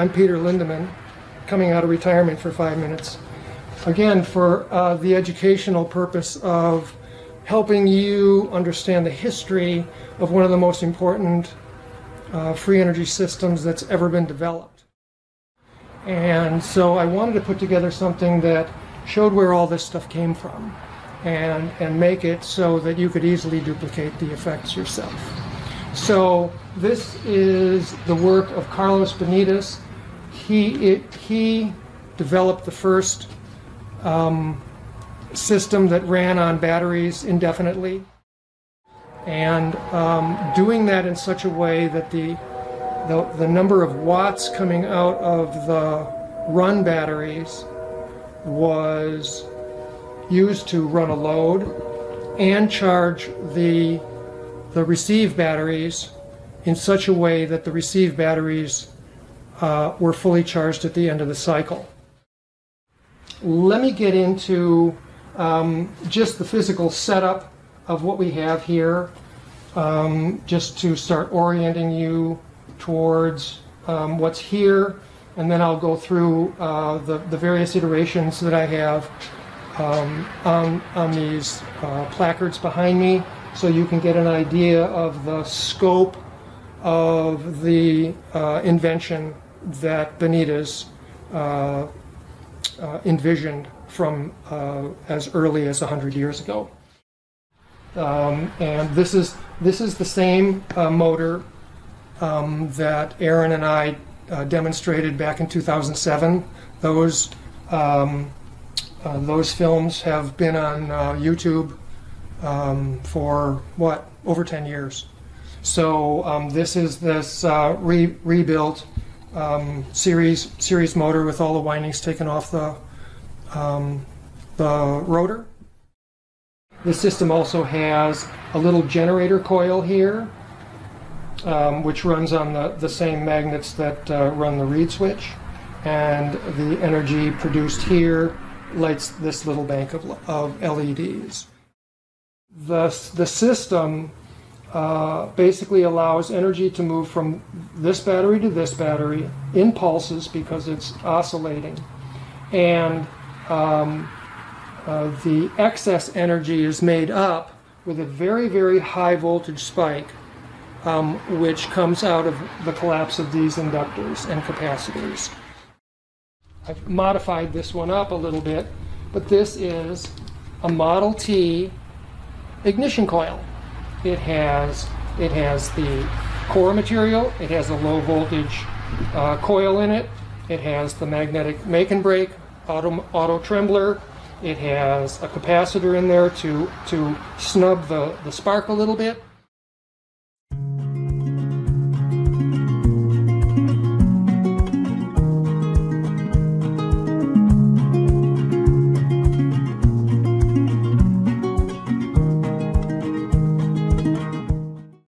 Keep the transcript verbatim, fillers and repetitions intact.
I'm Peter Lindemann, coming out of retirement for five minutes. Again, for uh, the educational purpose of helping you understand the history of one of the most important uh, free energy systems that's ever been developed. And so I wanted to put together something that showed where all this stuff came from and, and make it so that you could easily duplicate the effects yourself. So this is the work of Carlos Benitez. He, it, he developed the first um, system that ran on batteries indefinitely, and um, doing that in such a way that the, the, the number of watts coming out of the run batteries was used to run a load and charge the, the receive batteries in such a way that the receive batteries uh, were fully charged at the end of the cycle. Let me get into um, just the physical setup of what we have here, um, just to start orienting you towards um, what's here, and then I'll go through uh, the, the various iterations that I have um, on, on these uh, placards behind me, so you can get an idea of the scope of the uh, invention that Benitez uh, uh, envisioned from uh, as early as one hundred years ago. Um, and this is, this is the same uh, motor um, that Aaron and I uh, demonstrated back in two thousand seven. Those, um, uh, those films have been on uh, YouTube Um, for what, over ten years. So um, this is this uh, re rebuilt um, series series motor with all the windings taken off the um, the rotor. This system also has a little generator coil here, um, which runs on the the same magnets that uh, run the reed switch, and the energy produced here lights this little bank of of L E Ds. The, the system uh, basically allows energy to move from this battery to this battery in pulses because it's oscillating, and um, uh, the excess energy is made up with a very, very high voltage spike, um, which comes out of the collapse of these inductors and capacitors. I've modified this one up a little bit, but this is a Model T ignition coil. It has it has the core material, it has a low voltage uh, coil in it, it has the magnetic make and break auto, auto trembler, it has a capacitor in there to, to snub the, the spark a little bit,